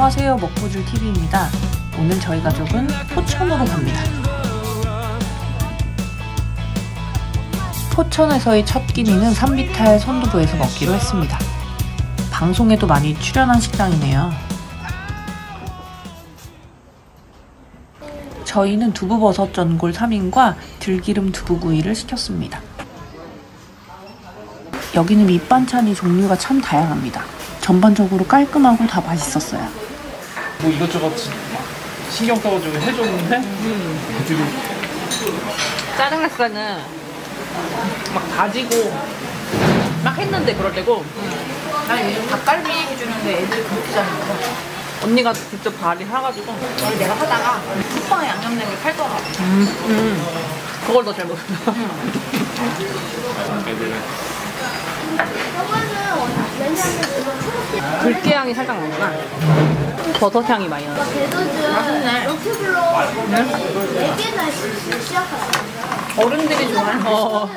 안녕하세요, 먹보줄TV입니다. 오늘 저희 가족은 포천으로 갑니다. 포천에서의 첫 끼니는 산비탈 선두부에서 먹기로 했습니다. 방송에도 많이 출연한 식당이네요. 저희는 두부버섯 전골 3인과 들기름 두부구이를 시켰습니다. 여기는 밑반찬이 종류가 참 다양합니다. 전반적으로 깔끔하고 다 맛있었어요. 뭐 이것저것 막 신경 써가지고 해줬는데 애들이 짜증났어는 막 다지고 막 했는데 그럴 때고 난 요즘 닭갈비 해주는데 애들이 그렇게 짜증나. 언니가 직접 발휘해가지고 내가 하다가 쿠팡에 양념냉이 팔더라. 그걸 더 잘 먹어. 들깨향이 살짝 나구나. 버섯향이 많이 나요. 맛있네. 어른들이 좋아하는 거.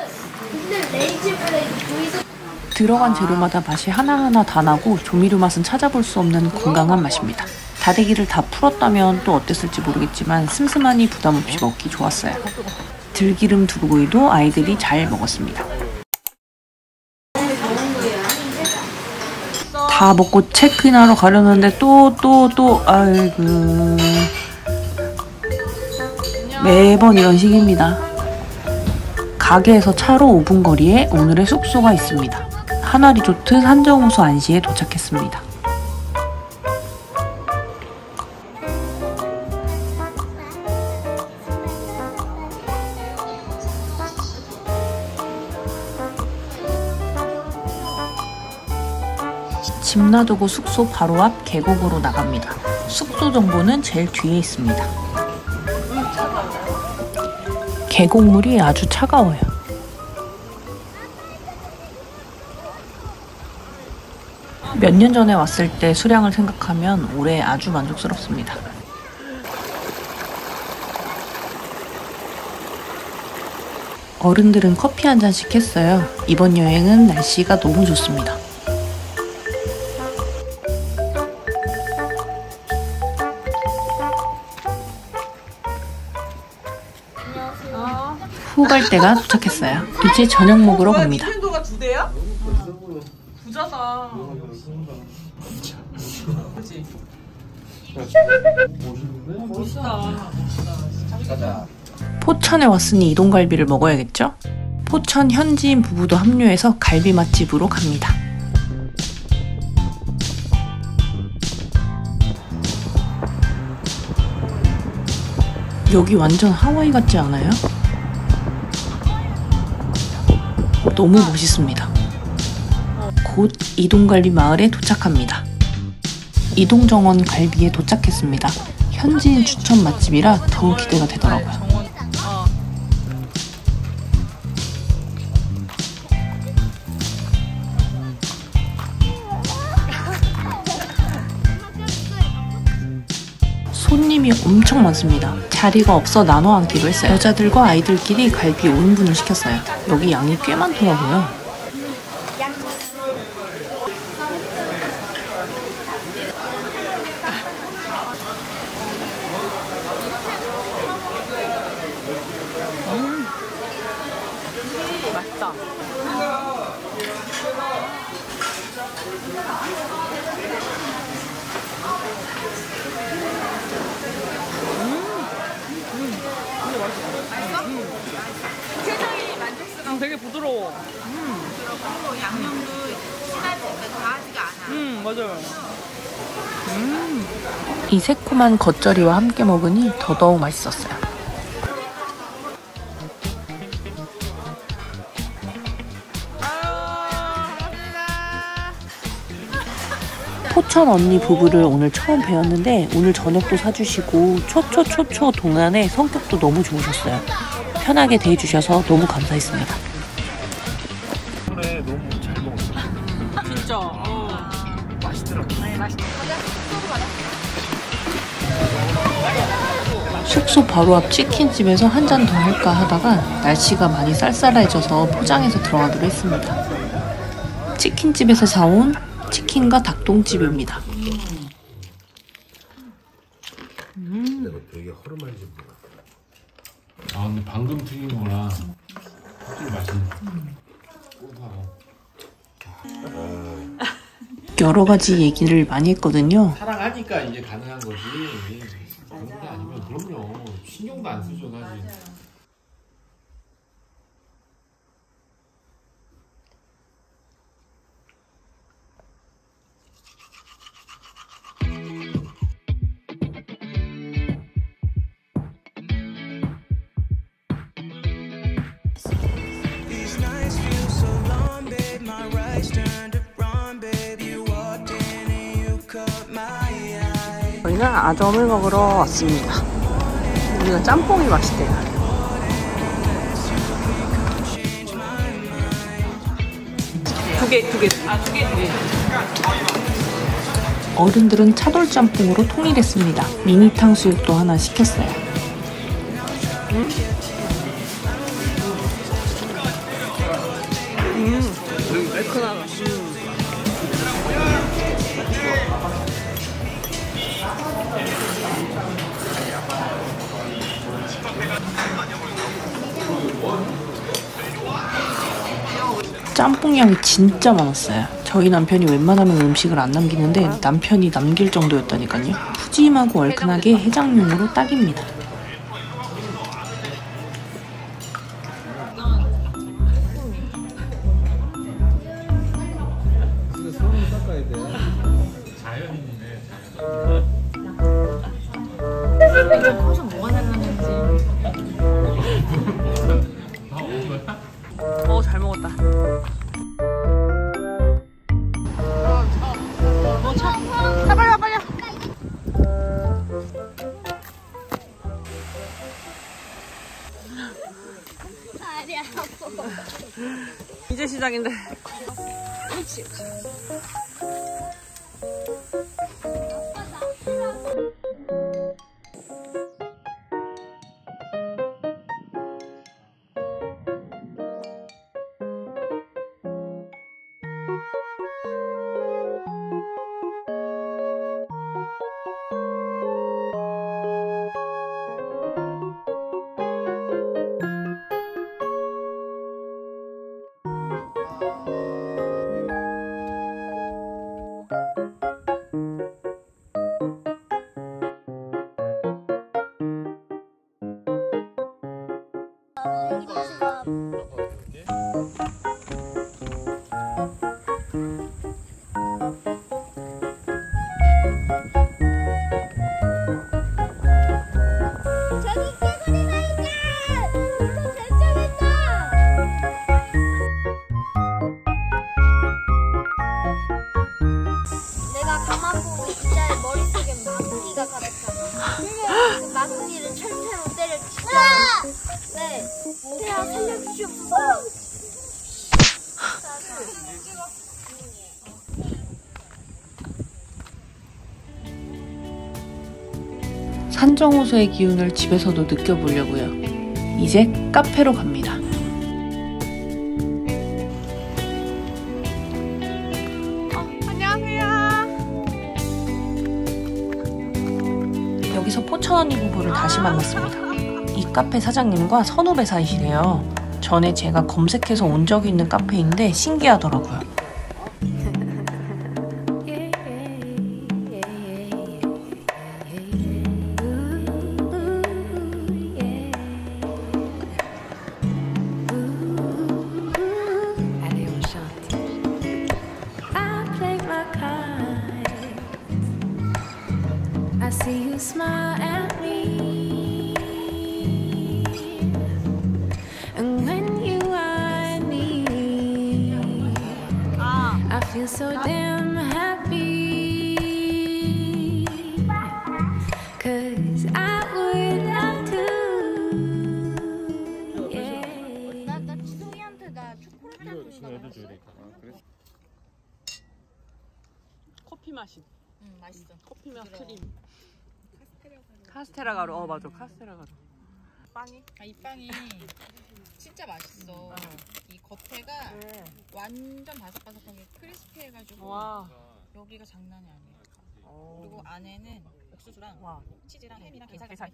들어간 재료마다 맛이 하나하나 다 나고 조미료 맛은 찾아볼 수 없는 건강한 맛입니다. 다대기를 다 풀었다면 또 어땠을지 모르겠지만 슴슴하니 부담 없이 먹기 좋았어요. 들기름 두부구이도 아이들이 잘 먹었습니다. 다 먹고 체크인하러 가려는데 또 아이고, 매번 이런 식입니다. 가게에서 차로 5분 거리에 오늘의 숙소가 있습니다. 한화리조트 산정호수 안시에 도착했습니다. 집 놔두고 숙소 바로 앞 계곡으로 나갑니다. 숙소 정보는 제일 뒤에 있습니다. 계곡물이 아주 차가워요. 몇 년 전에 왔을 때 수량을 생각하면 올해 아주 만족스럽습니다. 어른들은 커피 한 잔씩 했어요. 이번 여행은 날씨가 너무 좋습니다. 후갈대가 도착했어요. 이제 저녁 먹으러 갑니다. 가 2대야? 부자다. 그렇지. 멋있다. 포천에 왔으니 이동갈비를 먹어야겠죠? 포천 현지인 부부도 합류해서 갈비 맛집으로 갑니다. 여기 완전 하와이 같지 않아요? 너무 멋있습니다. 곧 이동갈비 마을에 도착합니다. 이동정원 갈비에 도착했습니다. 현지인 추천 맛집이라 더욱 기대가 되더라고요. 손님이 엄청 많습니다. 자리가 없어 나눠 앉기로 했어요. 여자들과 아이들끼리 갈비 5인분을 시켰어요. 여기 양이 꽤 많더라고요. 맛있다. 되게 부드러워. 부드럽고 양념도 심하지 과하지가 않아. 맞아요. 이 새콤한 겉절이와 함께 먹으니 더더욱 맛있었어요. 포천 언니 부부를 오늘 처음 뵈었는데 오늘 저녁도 사주시고 초초초초 동안에 성격도 너무 좋으셨어요. 편하게 대해주셔서 너무 감사했습니다. 너무 잘 먹었어. 진짜. 맛있더라고. 숙소 바로 앞 치킨집에서 한 잔 더 할까 하다가 날씨가 많이 쌀쌀해져서 포장해서 들어가기로 했습니다. 치킨집에서 사온 치킨과 닭똥집입니다. 하루만 이제 먹어. 아 근데 방금 튀긴 거랑 확실히 맛있네. 여러 가지 얘기를 많이 했거든요. 사랑하니까 이제 가능한 거지. 그런 게 아니면 그럼요. 신경도 안 쓰죠 사실. 저희는 아점을 먹으러 왔습니다. 우리가 짬뽕이 맛있대요. 두 개. 아, 두 개. 어른들은 차돌 짬뽕으로 통일했습니다. 미니 탕수육도 하나 시켰어요. 매콤하다. 짬뽕 양이 진짜 많았어요. 저희 남편이 웬만하면 음식을 안 남기는데 남편이 남길 정도였다니까요. 푸짐하고 얼큰하게 해장용으로 딱입니다. 잘 먹었다. 빨리. 이제 시작인데. 그렇지. 막둥이를 철퇴로 때려치고. 네. 태아 살려주시옵소서. 산정호수의 기운을 집에서도 느껴보려고요. 이제 카페로 갑니다. 여기서 포천 언니 부부를 다시 만났습니다. 이 카페 사장님과 선후배 사이시래요. 전에 제가 검색해서 온 적이 있는 카페인데 신기하더라고요. 커피 맛이. 맛있어. 커피 맛 크림. 카스테라 가루. 어 맞아, 카스테라 가루. 빵이? 아, 이 빵이 진짜 맛있어. 이 겉에가 완전 바삭바삭한 게 크리스피해가지고 여기가 장난이 아니야. 그리고 안에는 옥수수랑 와. 치즈랑 햄이랑 게살. 게살.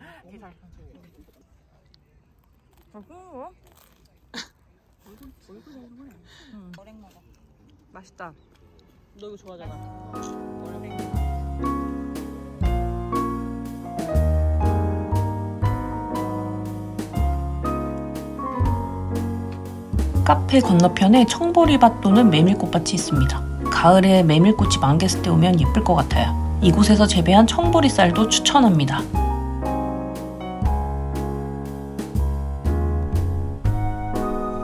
어? 머랭 먹어. 맛있다. 너 이거 좋아하잖아. 카페 건너편에 청보리밭 또는 메밀꽃밭이 있습니다. 가을에 메밀꽃이 만개했을 때 오면 예쁠 것 같아요. 이곳에서 재배한 청보리쌀도 추천합니다.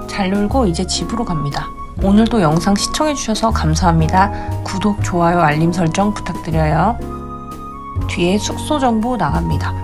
잘 놀고 이제 집으로 갑니다. 오늘도 영상 시청해주셔서 감사합니다. 구독, 좋아요, 알림 설정 부탁드려요. 뒤에 숙소 정보 나갑니다.